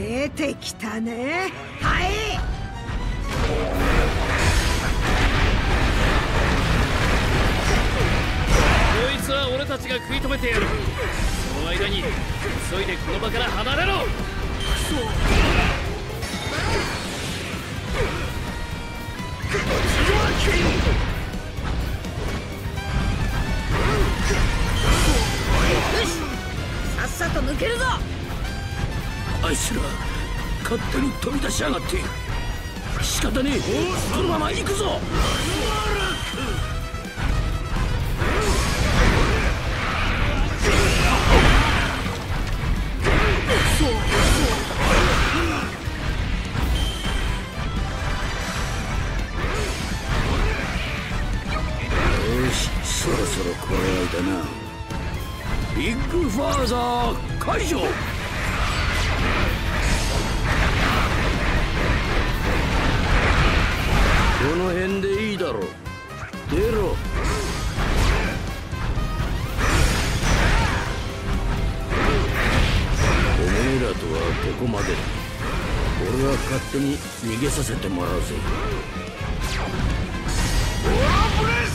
出てきたね。はい。こいつは俺たちが食い止めてやる。その間に急いでこの場から離れろ。クソ。よし、さっさと抜けるぞ。あいつら勝手に飛び出しやがって。仕方ねえ、このまま行くぞ。ビッグファーザー解除。この辺でいいだろう。出ろ。おめえらとはここまでだ。俺は勝手に逃げさせてもらうぜ。オアブレス、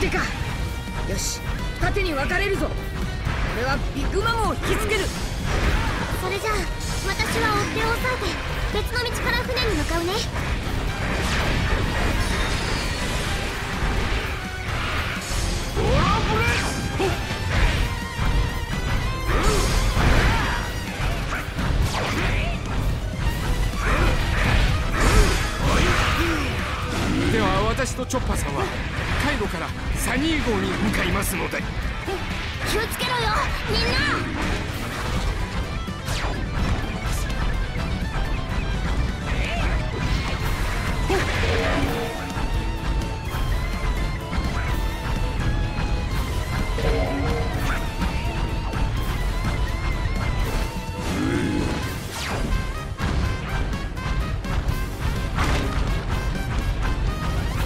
追ってか。よし、二手に分かれるぞ。俺はビッグマムを引きつける。それじゃあ私は追っ手を抑えて別の道から船に向かうね。オラブレス。では私とチョッパさんは海路からサニー号に向かいますので。気をつけろよみんな。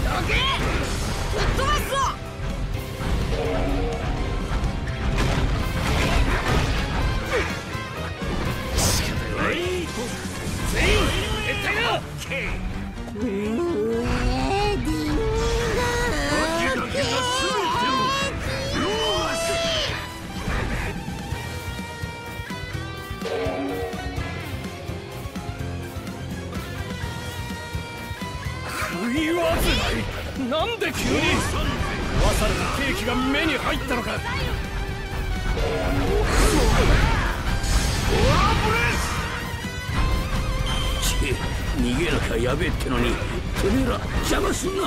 どけ！なんで急に壊されたケーキが目に入ったのか。オアブレス。逃げなきゃやべえってのにてめえら邪魔すんな。このま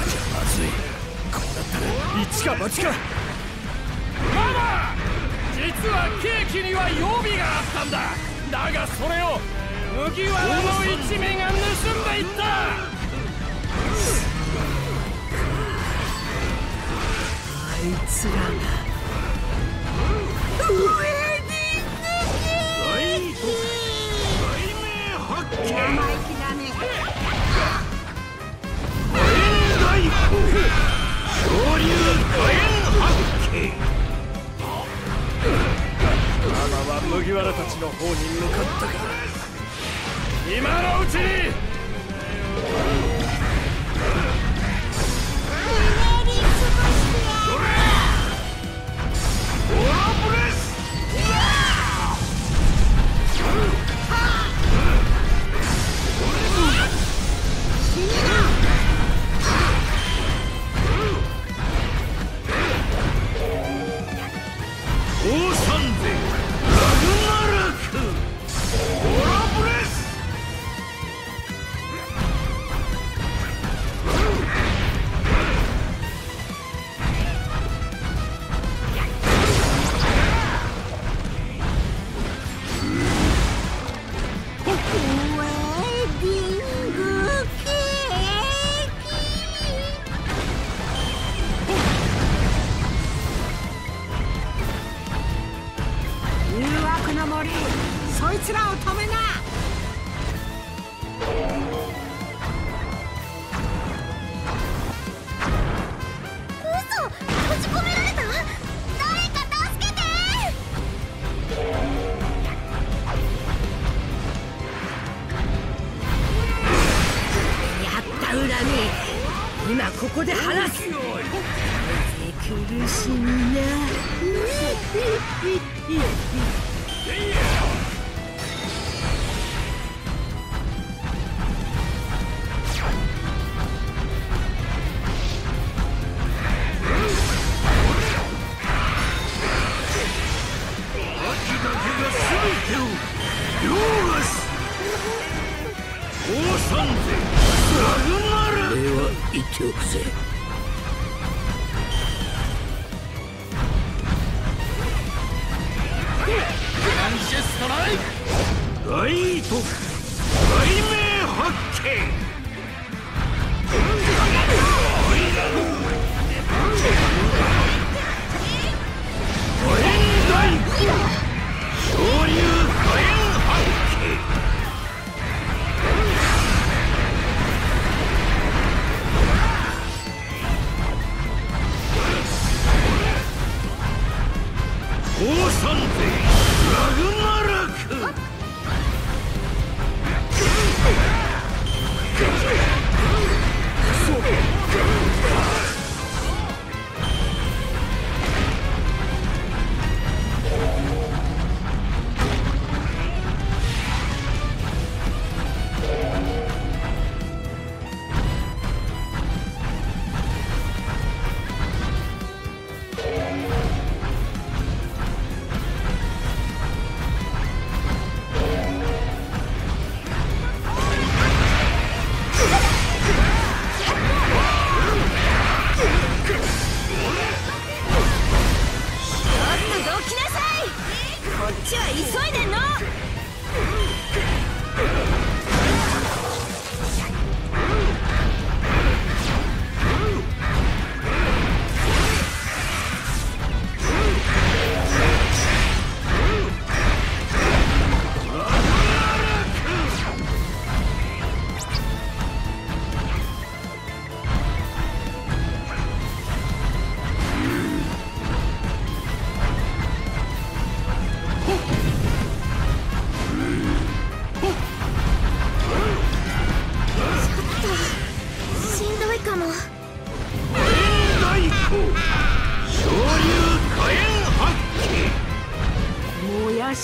まじゃまずい。こうだったら一か八か。ママ、実はケーキには予備があったんだ。だがそれを麦わらの一味が盗んでいった。あいつらが上に出てきて、雷鳴発見。生意気だね。大黒昇竜火炎発見。ママは麦わらたちの方に向かったか。今のうちに今ここで話す。見て苦しみな。言っておくぜ。ライト、雷鳴発見。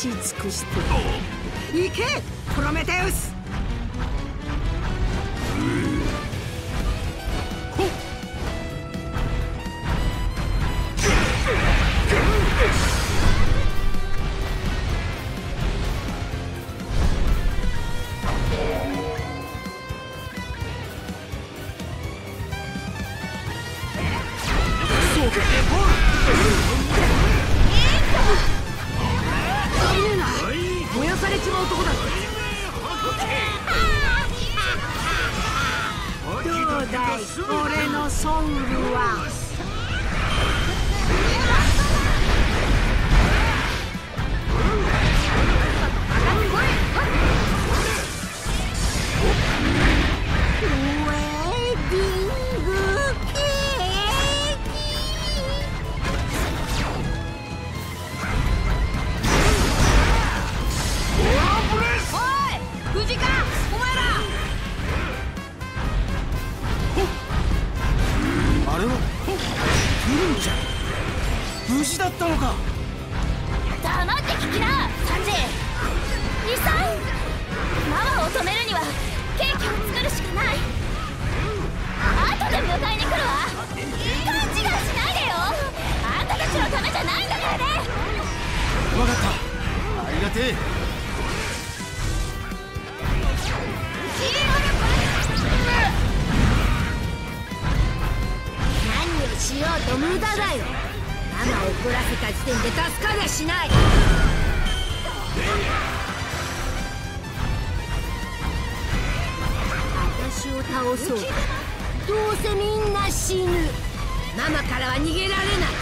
尽くして行けプロメテウス。俺のソウルはウェディングケーキ。おい無事かお前ら。あれはプルンちゃん無事だったのか。黙って聞きなサンジ。リサイママを止めるにはケーキを作るしかない。後で迎えに来るわ。勘違いしないでよ。あんたたちのためじゃないんだからね。分かったありがてえ。しようと無駄だよ。ママを怒らせた時点で助かりゃしない。私を倒そう。どうせみんな死ぬ。ママからは逃げられない。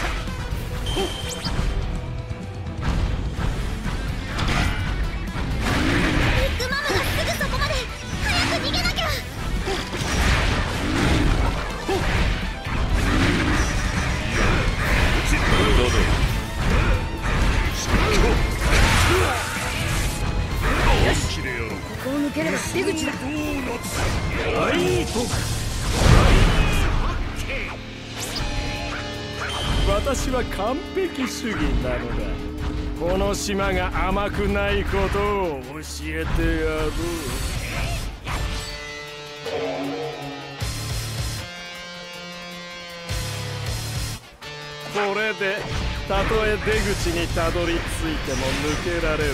ビッグママがすぐそこまで。早く逃げなきゃ。ここを抜ければ出口だ。私は完璧主義なのだ。この島が甘くないことを教えてやろう。これでたとえ出口にたどり着いても抜けられはし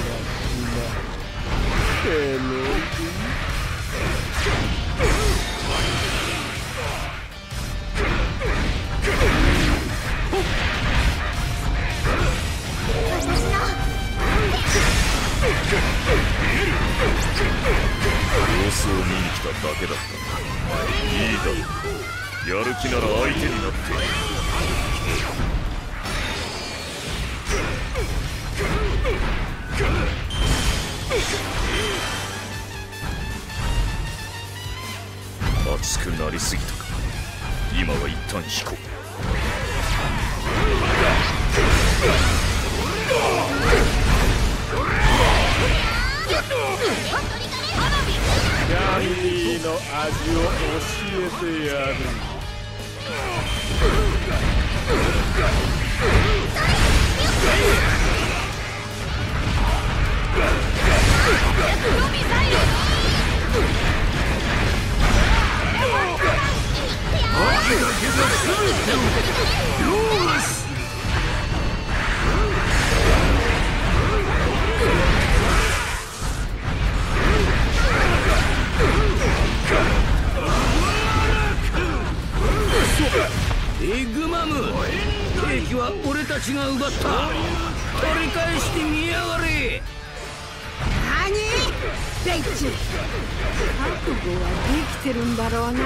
ない。てめえ様子を見に来ただけだった。いいだろう。やる気なら相手になって。熱くなりすぎたか。今は一旦引こう。ガンディの味を教えてやる。エグマム、兵器は俺たちが奪った。取り返してみやがれ。何ベッチ、覚悟はできてるんだろうな。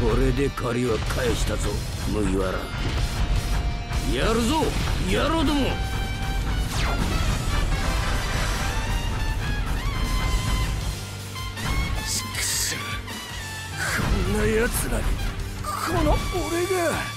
これで借りは返したぞ麦わら。やるぞ野郎ども。こんな奴らにこの俺が。